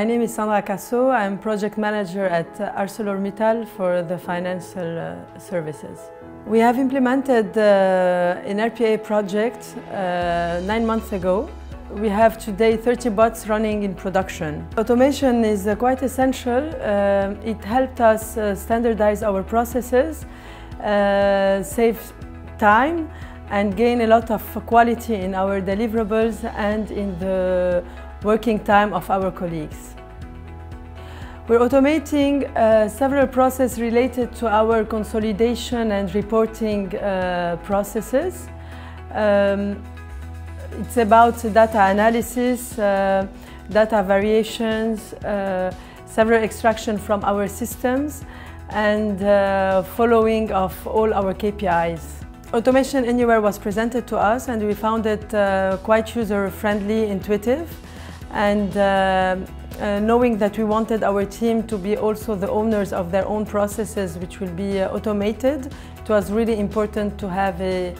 My name is Sandra Cassot. I'm project manager at ArcelorMittal for the financial services. We have implemented an RPA project 9 months ago. We have today 30 bots running in production. Automation is quite essential. It helped us standardize our processes, save time, and gain a lot of quality in our deliverables and in the working time of our colleagues. We're automating several processes related to our consolidation and reporting processes. It's about data analysis, data variations, several extraction from our systems, and following of all our KPIs. Automation Anywhere was presented to us, and we found it quite user-friendly, intuitive, and knowing that we wanted our team to be also the owners of their own processes, which will be automated, it was really important to have a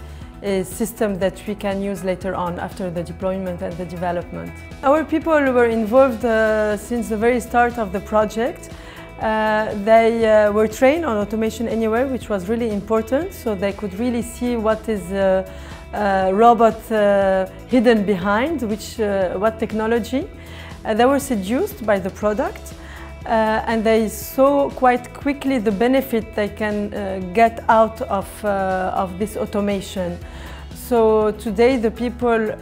system that we can use later on after the deployment and the development. Our people were involved since the very start of the project. They were trained on Automation Anywhere, which was really important, so they could really see what is robot hidden behind, what technology. They were seduced by the product. And they saw quite quickly the benefit they can get out of this automation. So today the people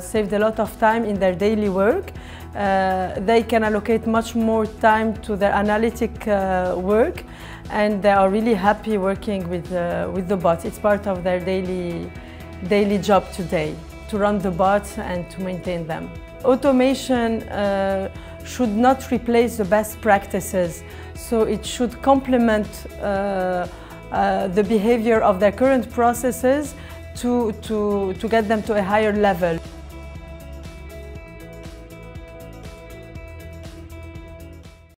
saved a lot of time in their daily work. They can allocate much more time to their analytic work, and they are really happy working with the bots. It's part of their daily job today to run the bots and to maintain them. Automation should not replace the best practices, so it should complement the behavior of their current processes to get them to a higher level.